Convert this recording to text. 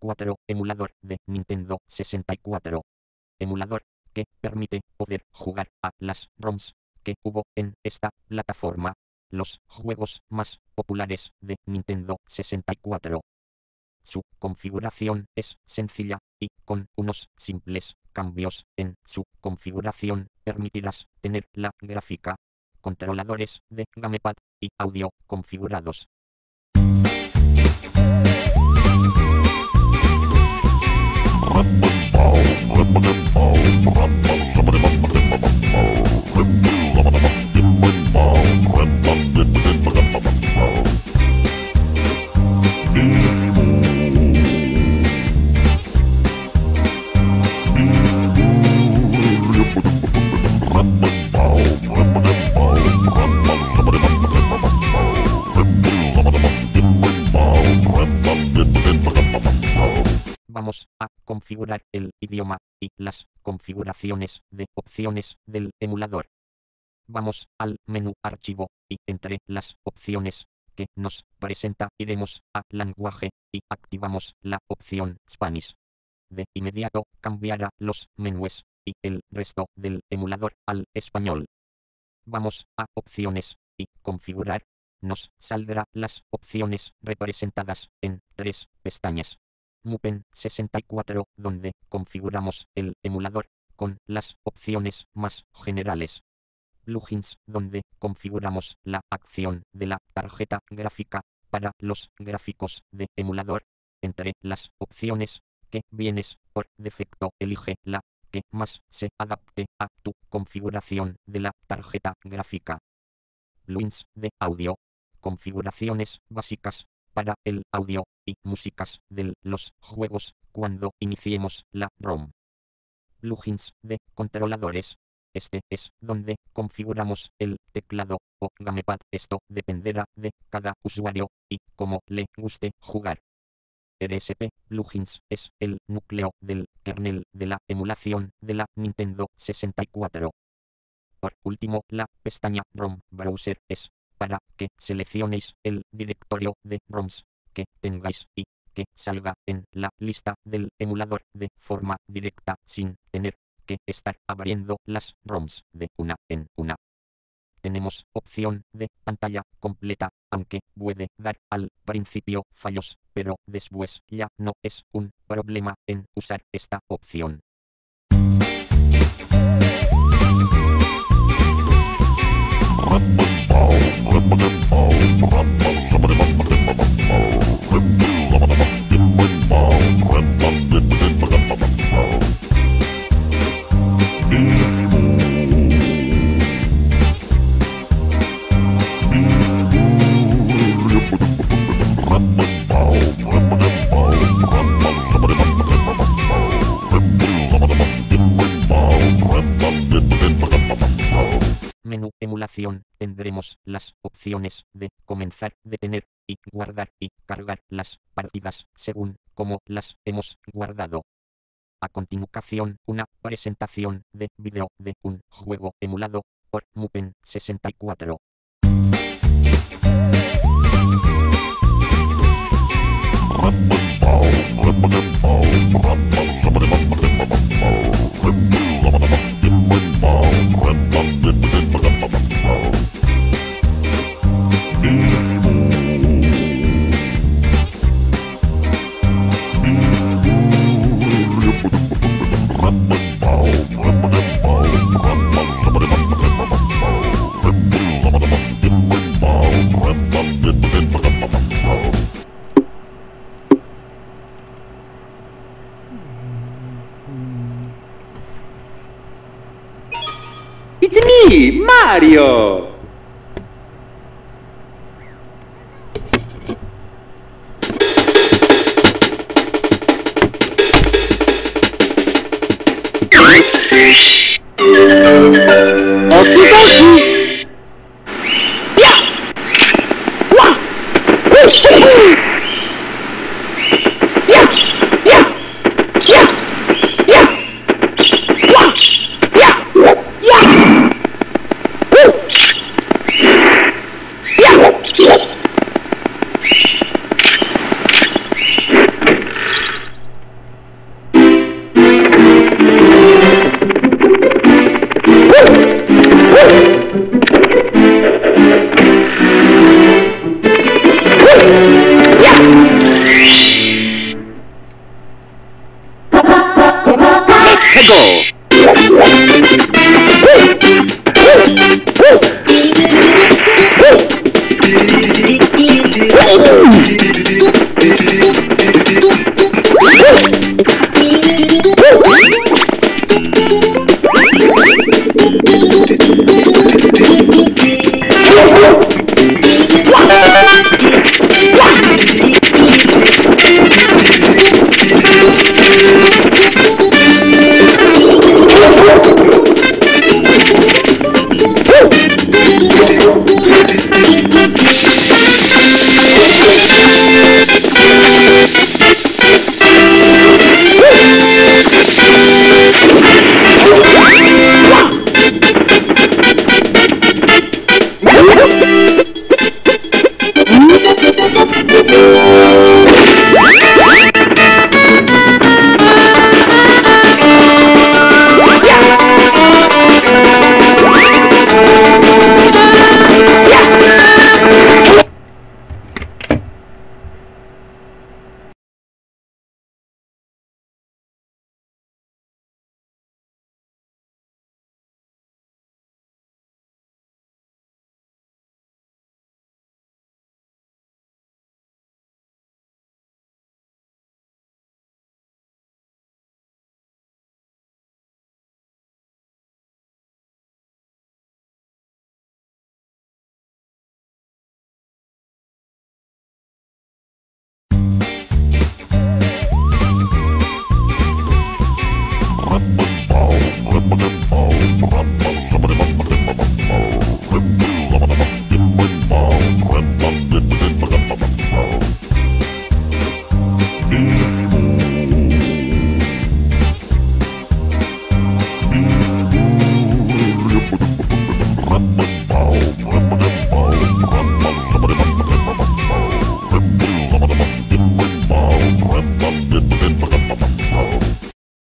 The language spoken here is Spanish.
64, emulador de Nintendo 64. Emulador que permite poder jugar a las ROMs que hubo en esta plataforma. Los juegos más populares de Nintendo 64. Su configuración es sencilla, y con unos simples cambios en su configuración permitirás tener la gráfica, controladores de gamepad y audio configurados. Vamos a configurar el idioma y las configuraciones de opciones del emulador. Vamos al menú archivo y entre las opciones que nos presenta iremos a lenguaje y activamos la opción Spanish. De inmediato cambiará los menús y el resto del emulador al español. Vamos a opciones y configurar. Nos saldrá las opciones representadas en tres pestañas. Mupen64, donde configuramos el emulador con las opciones más generales. Plugins, donde configuramos la acción de la tarjeta gráfica para los gráficos de emulador. Entre las opciones que vienes por defecto, elige la que más se adapte a tu configuración de la tarjeta gráfica. Plugins de audio, configuraciones básicas para el audio y músicas de los juegos cuando iniciemos la ROM. Plugins de controladores. Este es donde configuramos el teclado o gamepad. Esto dependerá de cada usuario y cómo le guste jugar. RSP Plugins es el núcleo del kernel de la emulación de la Nintendo 64. Por último, la pestaña ROM Browser es para que seleccionéis el directorio de ROMs que tengáis y que salga en la lista del emulador de forma directa sin tener que estar abriendo las ROMs de una en una. Tenemos opción de pantalla completa, aunque puede dar al principio fallos, pero después ya no es un problema en usar esta opción. Menú emulación, tendremos las opciones de comenzar, detener y guardar y cargar las partidas según como las hemos guardado. A continuación, una presentación de vídeo de un juego emulado por Mupen64. It's me, Mario!